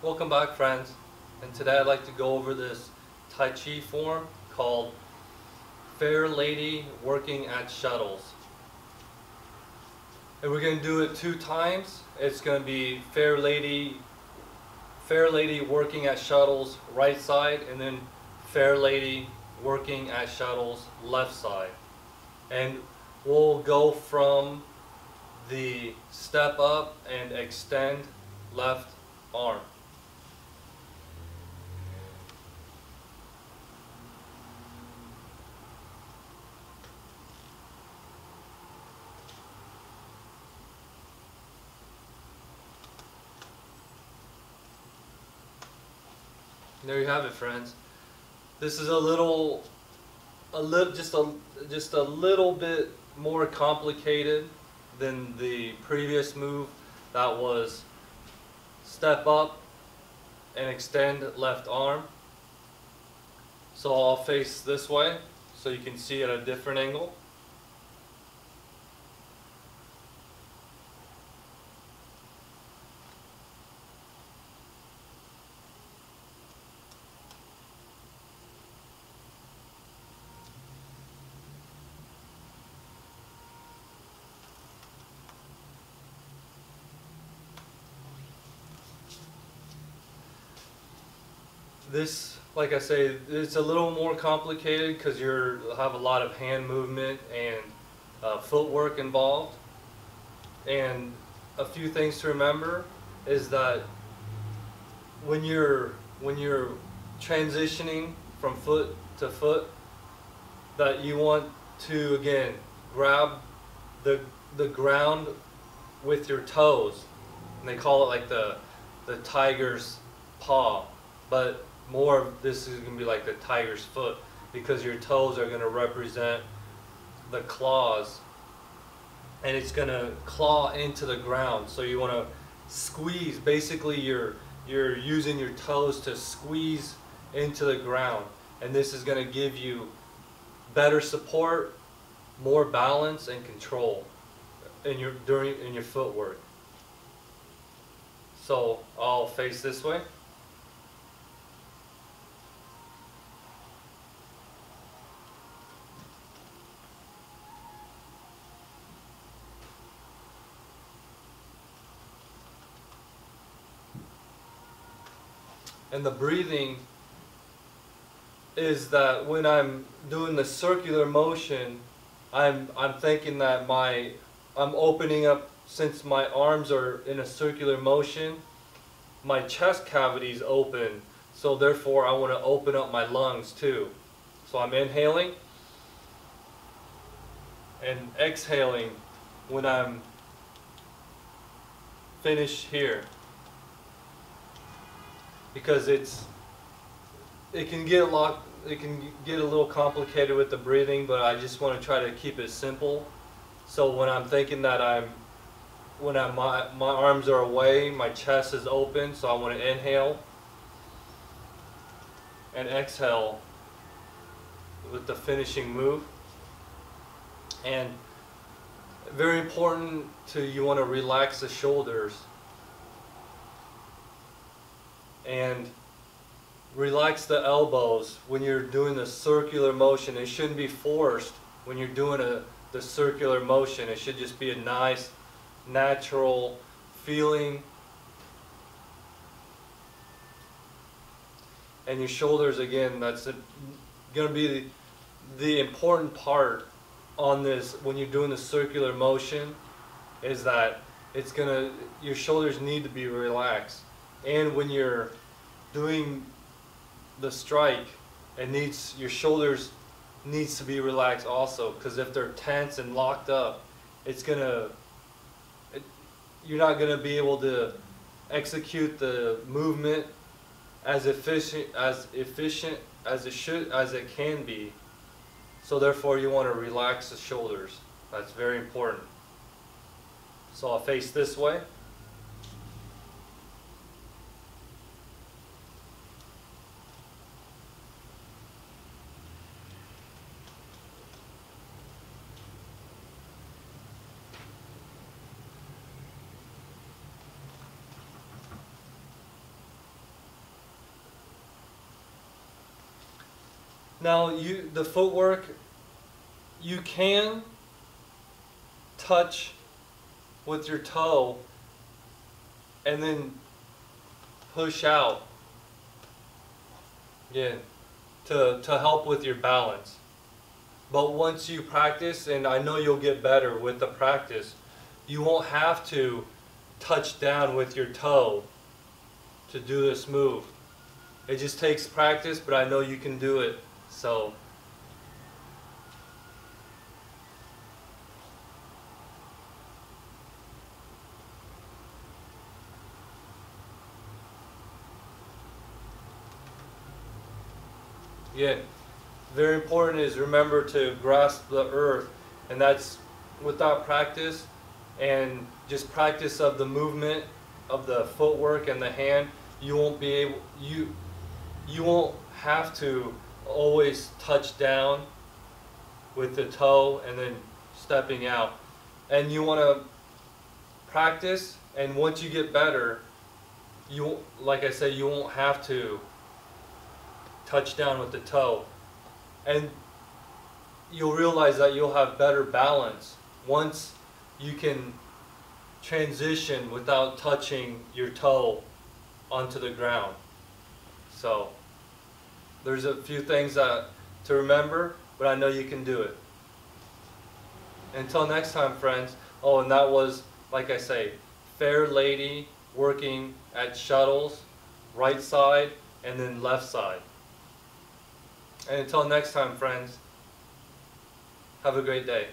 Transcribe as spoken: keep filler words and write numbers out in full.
Welcome back, friends, and today I'd like to go over this Tai Chi form called Fair Lady Working at Shuttles. And we're going to do it two times. It's going to be Fair Lady, Fair Lady Working at Shuttles right side, and then Fair Lady Working at Shuttles left side. And we'll go from the step up and extend left arm. There you have it, friends. This is a little, a little, just a, just a little bit more complicated than the previous move that was step up and extend left arm. So I'll face this way so you can see at a different angle. This, like I say, it's a little more complicated because you have a lot of hand movement and uh, footwork involved. And a few things to remember is that when you're when you're transitioning from foot to foot, that you want to again grab the the ground with your toes, and they call it like the the tiger's paw, but more of this is going to be like the tiger's foot, because your toes are going to represent the claws, and it's going to claw into the ground. So you want to squeeze. Basically, you're you're using your toes to squeeze into the ground, and this is going to give you better support, more balance, and control in your during in your footwork. So I'll face this way. And the breathing is that when I'm doing the circular motion, I'm I'm thinking that my I'm opening up, since my arms are in a circular motion, my chest cavity is open, so therefore I want to open up my lungs too. So I'm inhaling and exhaling when I'm finished here. Because it's, it can get a lot, it can get a little complicated with the breathing, but I just want to try to keep it simple. So when I'm thinking that I'm, when I'm, my, my arms are away, my chest is open, so I want to inhale and exhale with the finishing move. And very important to, you want to relax the shoulders. And relax the elbows when you're doing the circular motion. It shouldn't be forced when you're doing a, the circular motion. It should just be a nice, natural feeling. And your shoulders, again, that's going to be the, the important part on this when you're doing the circular motion, is that it's going to, your shoulders need to be relaxed. And when you're doing the strike, it needs, your shoulders needs to be relaxed also, because if they're tense and locked up, it's gonna it, you're not gonna be able to execute the movement as efficient as efficient as it should as it can be. So therefore, you want to relax the shoulders. That's very important. So I'll face this way. Now, you the footwork, you can touch with your toe and then push out again to, to help with your balance. But once you practice, and I know you'll get better with the practice, you won't have to touch down with your toe to do this move. It just takes practice, but I know you can do it. So again, very important is remember to grasp the earth, and that's without practice and just practice of the movement of the footwork and the hand. You won't be able, you you won't have to always touch down with the toe and then stepping out. And you want to practice, and once you get better, you, like I said, you won't have to touch down with the toe, and you'll realize that you'll have better balance once you can transition without touching your toe onto the ground. So there's a few things that, to remember, but I know you can do it. Until next time, friends. Oh, and that was, like I say, Fair Lady Working at Shuttles, right side and then left side. And until next time, friends, have a great day.